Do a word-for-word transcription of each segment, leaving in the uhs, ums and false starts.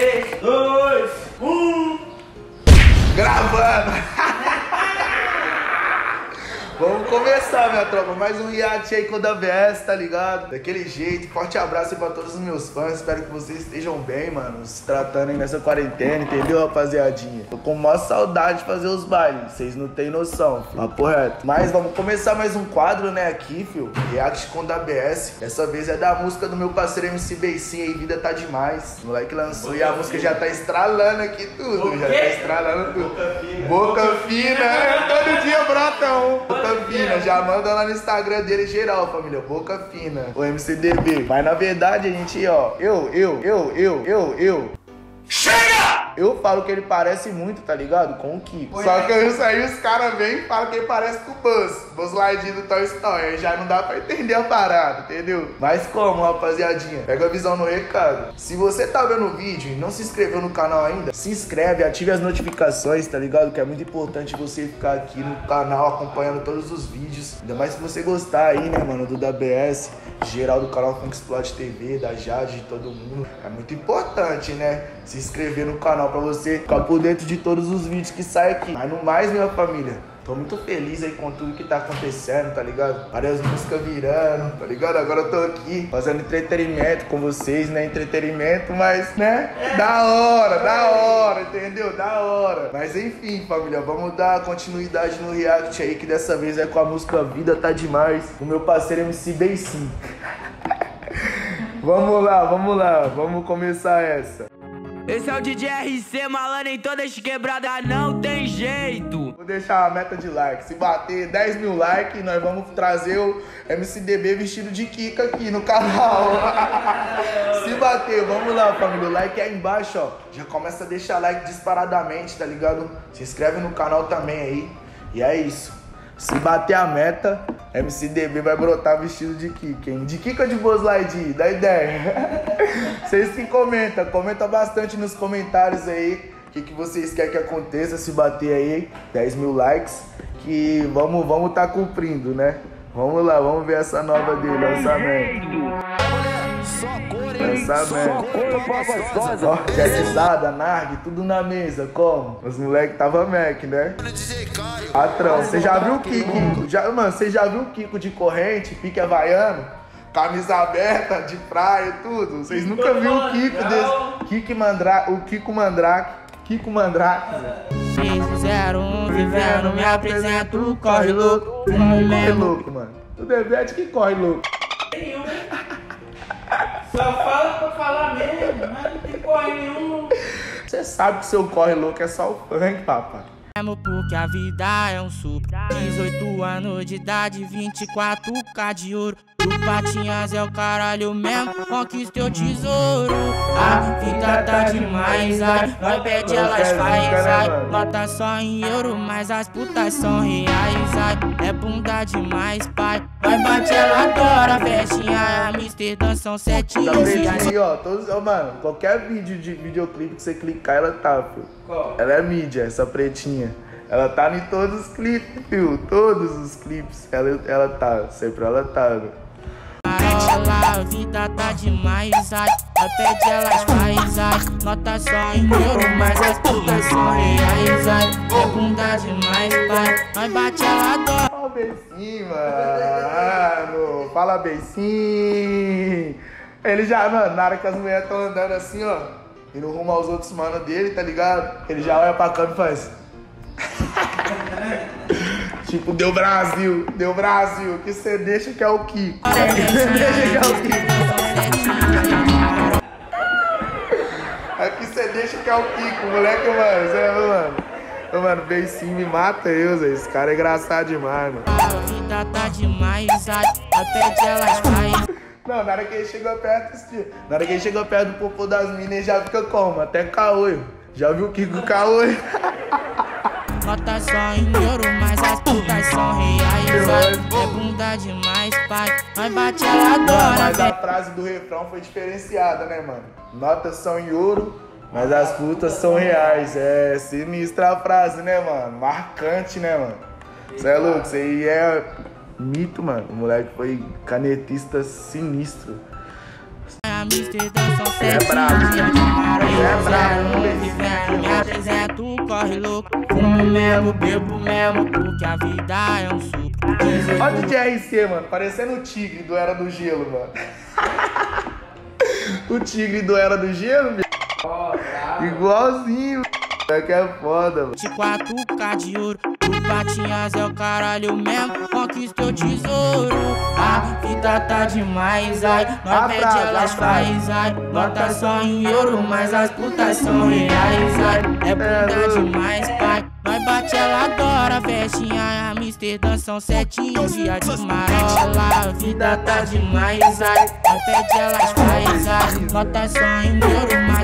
três, dois, um. Gravando! Vamos começar, minha tropa. Mais um react aí com o D B S, tá ligado? Daquele jeito. Forte abraço aí pra todos os meus fãs. Espero que vocês estejam bem, mano. Se tratando aí nessa quarentena, entendeu, rapaziadinha? Tô com maior saudade de fazer os bailes. Vocês não tem noção, filho. Papo reto. Mas vamos começar mais um quadro, né, aqui, filho. React com o D B S. Dessa vez é da música do meu parceiro M C Beicinho aí. Vida tá demais. O moleque lançou e a música já tá estralando aqui tudo. Já tá estralando tudo. Boca fina. Boca fina. É, todo dia brota um. Fina, já manda lá no Instagram dele geral, família, boca fina, o M C D B. Mas na verdade a gente, ó, eu, eu, eu, eu, eu, eu chega! Eu falo que ele parece muito, tá ligado? Com o Kiko. Oi, só que aí os caras vêm e falam que ele parece com o Buzz. Buzz Lightyear do Toy Story. Já não dá pra entender a parada, entendeu? Mas como, rapaziadinha? Pega a visão no recado. Se você tá vendo o vídeo e não se inscreveu no canal ainda, se inscreve, ative as notificações, tá ligado? Que é muito importante você ficar aqui no canal acompanhando todos os vídeos. Ainda mais se você gostar aí, né, mano? Do D B S, geral do canal Funk Explode T V, da Jade, de todo mundo. É muito importante, né? Se inscrever no canal pra você ficar por dentro de todos os vídeos que saem aqui. Mas no mais, minha família, tô muito feliz aí com tudo que tá acontecendo, tá ligado? Várias músicas virando, tá ligado? Agora eu tô aqui fazendo entretenimento com vocês, né? Entretenimento, mas, né? Da hora, da hora, entendeu? Da hora. Mas enfim, família, vamos dar continuidade no react aí, que dessa vez é com a música Vida Tá Demais, o meu parceiro M C Beicinho. Vamos lá, vamos lá, vamos começar essa. Esse é o D J R C, malandro em toda essa quebrada, não tem jeito. Vou deixar a meta de like, se bater dez mil likes, nós vamos trazer o M C D B vestido de Kiko aqui no canal. Se bater, vamos lá, família, o like aí embaixo, ó. Já começa a deixar like disparadamente, tá ligado? Se inscreve no canal também aí, e é isso. Se bater a meta, M C D B vai brotar vestido de Kiko, hein? De Kiko ou de Buzz Lightyear? Dá ideia. Vocês que comentam, comenta bastante nos comentários aí o que, que vocês querem que aconteça. Se bater aí dez mil likes, que vamos vamos tá cumprindo, né? Vamos lá, vamos ver essa nova dele, lançamento. Lançamento. Ó, jackzada, nargue, tudo na mesa, como? Os moleques tava Mac, né? Patrão, você já viu o Kiko? Já, mano, você já viu o Kiko de corrente, pique havaiano, camisa aberta, de praia, tudo? Vocês nunca viram o Kiko desse. Kiko Mandraka, o Kiko Mandraka, Kiko Mandraka. seis zero um, vivendo, me apresento, corre louco. Corre louco, mano. O Debete que corre louco. Nenhum. Só fala pra falar mesmo, mas não tem corre nenhum. Você sabe que seu corre louco é só o funk, papai. Porque a vida é um supro. dezoito anos de idade, vinte e quatro K de ouro. Do Patinhas é o caralho mesmo, conquista o tesouro. A vida tá demais, ai, nós pede elas faz, ai. Bota só em euro, mas as putas são reais, ai. É bunda demais, pai, vai bater ela agora, festinha. Amsterdã são sete dias. Aí, ó, todos, ó, mano, qualquer vídeo de videoclipe que você clicar, ela tá, filho. Qual? Ela é mídia, essa pretinha. Ela tá em todos os clipes, filho, todos os clipes, ela, ela tá, sempre ela tá, velho. A vida tá demais, ai, a pede elas faz, ai. Nota só em euro, mas as putas são reais, ai. É bunda demais, pai, nós bate ela adora. Fala Beicinho, mano, fala Beicinho. Ele já, mano, na hora que as mulheres tão andando assim, ó, indo rumo aos outros manos dele, tá ligado? Ele já olha pra câmera e faz tipo, deu Brasil, deu Brasil, que você deixa que é o Kiko. Você deixa que é o Kiko. Aqui você deixa que é o Kiko, moleque, mano. Você, mano, eu, mano, Beicinho me mata eu, Zé. Esse cara é engraçado demais, mano. A vida tá demais, a pede elas faz. Não, na hora que ele chegou perto, na hora que ele chegou perto do popô das minas, já fica como? Até caolho. Já viu o Kiko caolho? Nota só em ouro, mas as putas são reais. É bunda demais, pai, mas bate ela adora. Mas a frase do refrão foi diferenciada, né, mano? Notas são em ouro, mas as putas são reais. É sinistra a frase, né, mano? Marcante, né, mano? Zé Lucas, isso aí é mito, mano. O moleque foi canetista sinistro. da Amsterdã são sete dias de maré. Zé Lucas, tu corre louco. Fumo mesmo, bebo mesmo, porque a vida é um suco. Olha o D J R C, mano, parecendo o tigre do Era do Gelo, mano. O tigre do Era do Gelo, meu. Igualzinho, é que é foda, mano. vinte e quatro K de ouro, o Patinhas é o caralho mesmo. Conquista o tesouro, a vida tá demais, ai. Nós pede, elas faz, ai. Bota só em ouro, mas as putas são reais, ai. É puta demais, pai. Nós bate, ela adora, festinha em Amsterdã são sete dias de marola. A vida tá demais, ai. Nós pede, elas faz, ai. Bota só em ouro, mas...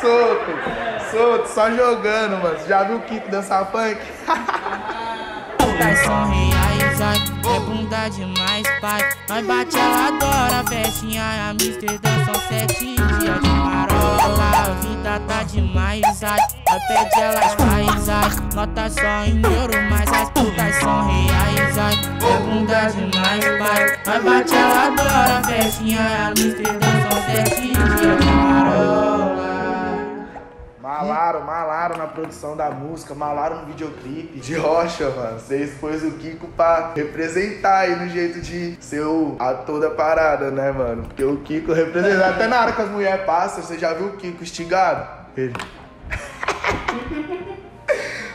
Solto, solto, só jogando, mano. Já viu o Kiko dançar funk? Putas são reais, ai, é bunda demais, pai. Nós bate, ela adora, festinha em Amsterdã são sete dias de marola. A vida tá demais, ai, nós pede, elas faz, ai. Nota só em ouro, mas as putas são reais, ai, é bunda demais, pai. Nós bate, ela adora, festinha em Amsterdã são sete dias de marola. Malaram, malaram na produção da música, malaram no videoclipe. De rocha, mano. Você expôs o Kiko pra representar aí no jeito de ser o ator da parada, né, mano? Porque o Kiko representa. Até na hora que as mulheres passam, você já viu o Kiko estigado? Ele.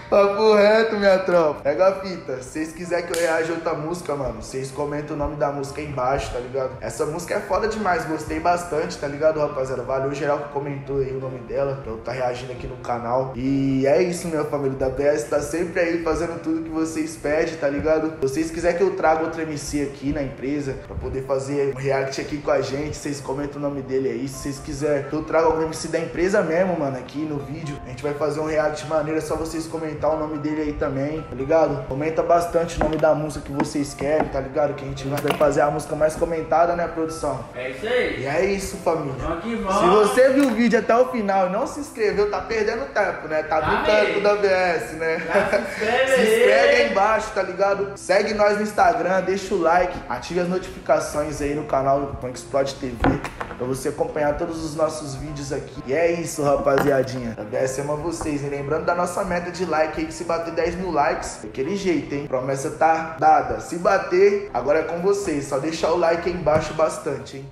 Papo reto, minha tropa. Pega a fita. Se vocês quiserem que eu reaja outra música, mano, vocês comentam o nome da música aí embaixo, tá ligado? Essa música é foda demais, gostei bastante, tá ligado, rapaziada? Valeu geral que comentou aí o nome dela, pra eu tá reagindo aqui no canal. E é isso, minha família da P S, tá sempre aí fazendo tudo que vocês pedem, tá ligado? Se vocês quiserem que eu traga outra M C aqui na empresa, pra poder fazer um react aqui com a gente, vocês comentam o nome dele aí. Se vocês quiserem que eu traga algum M C da empresa mesmo, mano, aqui no vídeo, a gente vai fazer um react maneiro, é só vocês comentarem o nome dele aí também, tá ligado? Comenta bastante o nome da música que vocês querem, tá ligado? Que a gente vai fazer a música mais comentada, né, produção? É isso aí. E é isso, família. Se você viu o vídeo até o final e não se inscreveu, tá perdendo tempo, né? Tá do tempo da B S, né? Já se inscreve aí. Se inscreve aí embaixo, tá ligado? Segue nós no Instagram, deixa o like, ative as notificações aí no canal do Funk Explode T V, pra você acompanhar todos os nossos vídeos aqui. E é isso, rapaziadinha. A B S ama vocês, e lembrando da nossa meta de like aí, que se bater dez mil likes, daquele jeito, hein? Promessa tá dada. Se bater, agora é com vocês. Só deixar o like aí embaixo bastante, hein?